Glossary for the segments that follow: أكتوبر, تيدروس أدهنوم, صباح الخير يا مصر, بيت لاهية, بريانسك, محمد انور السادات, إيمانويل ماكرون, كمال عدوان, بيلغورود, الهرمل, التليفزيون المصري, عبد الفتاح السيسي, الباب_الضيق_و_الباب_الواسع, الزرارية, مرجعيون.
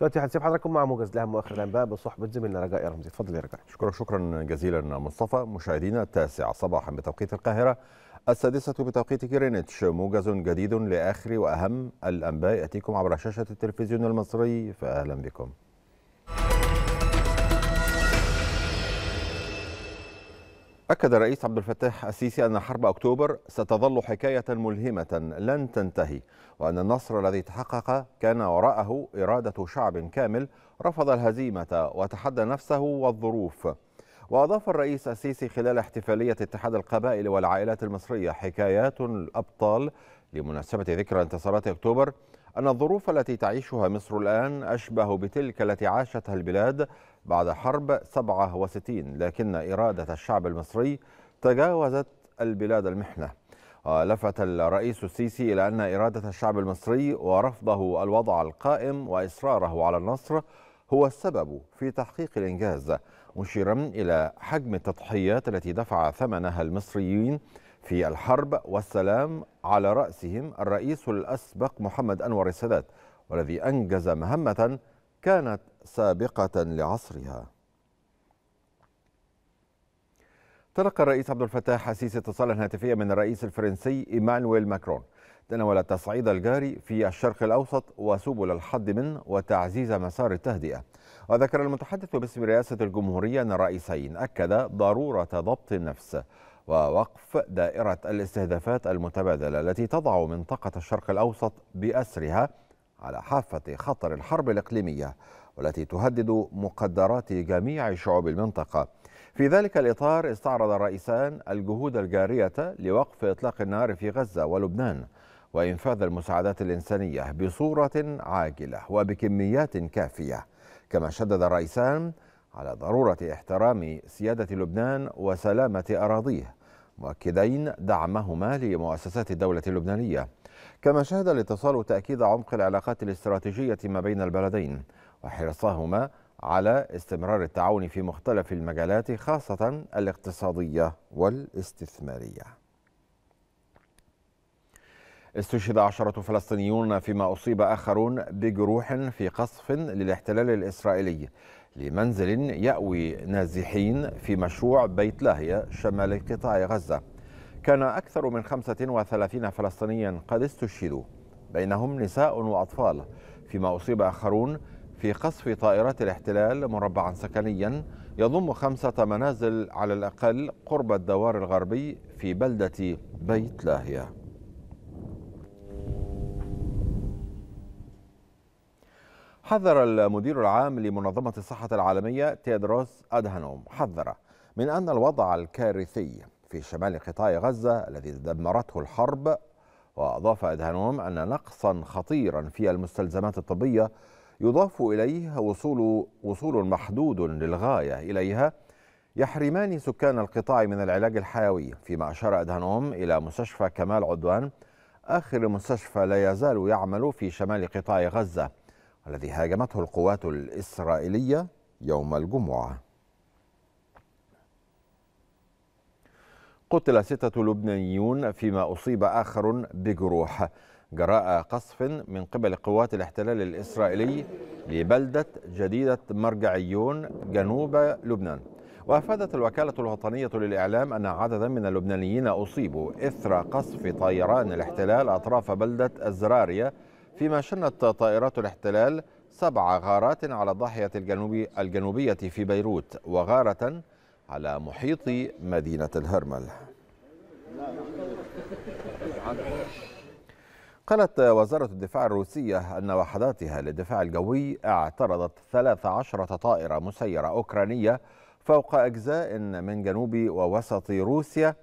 دلوقتي هنسيب حضراتكم مع موجز لأهم واخر الانباء بصحبه زميلنا رجاء يا رمزي. اتفضل يا رجاء. شكرا جزيلا مصطفى. مشاهدينا 9 صباحا بتوقيت القاهره، 6 بتوقيت كيرينيتش، موجز جديد لاخر واهم الانباء ياتيكم عبر شاشه التلفزيون المصري، فاهلا بكم. أكد الرئيس عبد الفتاح السيسي أن حرب أكتوبر ستظل حكاية ملهمة لن تنتهي، وأن النصر الذي تحقق كان وراءه إرادة شعب كامل رفض الهزيمة وتحدى نفسه والظروف. وأضاف الرئيس السيسي خلال احتفالية اتحاد القبائل والعائلات المصرية حكايات الأبطال لمناسبة ذكرى انتصارات أكتوبر أن الظروف التي تعيشها مصر الآن أشبه بتلك التي عاشتها البلاد بعد حرب 67، لكن إرادة الشعب المصري تجاوزت البلاد المحنة. لفت الرئيس السيسي إلى أن إرادة الشعب المصري ورفضه الوضع القائم وإصراره على النصر هو السبب في تحقيق الإنجاز، مشيرا إلى حجم التضحيات التي دفع ثمنها المصريين في الحرب والسلام، على رأسهم الرئيس الأسبق محمد انور السادات، والذي أنجز مهمة كانت سابقة لعصرها. تلقى الرئيس عبد الفتاح السيسي اتصالا هاتفيا من الرئيس الفرنسي إيمانويل ماكرون تناول التصعيد الجاري في الشرق الأوسط وسبل الحد منه وتعزيز مسار التهدئة. وذكر المتحدث باسم رئاسة الجمهورية أن الرئيسين أكدا ضرورة ضبط النفس ووقف دائرة الاستهدافات المتبادلة التي تضع منطقة الشرق الأوسط بأسرها على حافة خطر الحرب الإقليمية، والتي تهدد مقدرات جميع شعوب المنطقة. في ذلك الإطار استعرض الرئيسان الجهود الجارية لوقف إطلاق النار في غزة ولبنان، وإنفاذ المساعدات الإنسانية بصورة عاجلة وبكميات كافية. كما شدد الرئيسان على ضرورة احترام سيادة لبنان وسلامة أراضيه، مؤكدين دعمهما لمؤسسات الدولة اللبنانية. كما شهد الاتصال تأكيد عمق العلاقات الاستراتيجية ما بين البلدين، وحرصهما على استمرار التعاون في مختلف المجالات، خاصة الاقتصادية والاستثمارية. استشهد 10 فلسطينيون فيما أصيب آخرون بجروح في قصف للاحتلال الإسرائيلي لمنزل يأوي نازحين في مشروع بيت لاهية شمال قطاع غزة. كان أكثر من 35 فلسطينيا قد استشهدوا، بينهم نساء وأطفال، فيما أصيب آخرون في قصف طائرات الاحتلال مربعا سكنيا يضم 5 منازل على الأقل قرب الدوار الغربي في بلدة بيت لاهية. حذر المدير العام لمنظمة الصحة العالمية تيدروس أدهنوم من أن الوضع الكارثي في شمال قطاع غزة الذي دمرته الحرب. وأضاف أدهنوم أن نقصا خطيرا في المستلزمات الطبية يضاف إليه وصول محدود للغاية إليها يحرمان سكان القطاع من العلاج الحيوي. فيما أشار أدهنوم إلى مستشفى كمال عدوان، آخر مستشفى لا يزال يعمل في شمال قطاع غزة الذي هاجمته القوات الإسرائيلية يوم الجمعة. قتل 6 لبنانيون فيما أصيب آخر بجروح جراء قصف من قبل قوات الاحتلال الإسرائيلي لبلدة جديدة مرجعيون جنوب لبنان. وأفادت الوكالة الوطنية للإعلام أن عددا من اللبنانيين أصيبوا إثر قصف طيران الاحتلال أطراف بلدة الزرارية، فيما شنت طائرات الاحتلال 7 غارات على الضاحية الجنوبية في بيروت، وغارة على محيط مدينة الهرمل. قالت وزارة الدفاع الروسية أن وحداتها للدفاع الجوي اعترضت 13 طائرة مسيرة أوكرانية فوق أجزاء من جنوب ووسط روسيا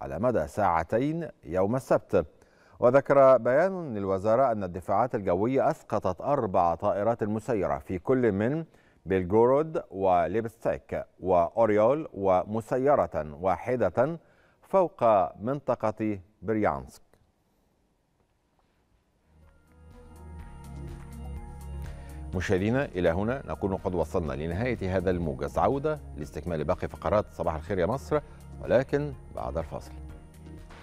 على مدى ساعتين يوم السبت. وذكر بيان للوزارة أن الدفاعات الجوية أسقطت 4 طائرات مسيرة في كل من بيلغورود وليبستيك وأوريول، ومسيرة واحدة فوق منطقة بريانسك. مشاهدينا، إلى هنا نكون قد وصلنا لنهاية هذا الموجز. عودة لاستكمال باقي فقرات صباح الخير يا مصر، ولكن بعد الفاصل.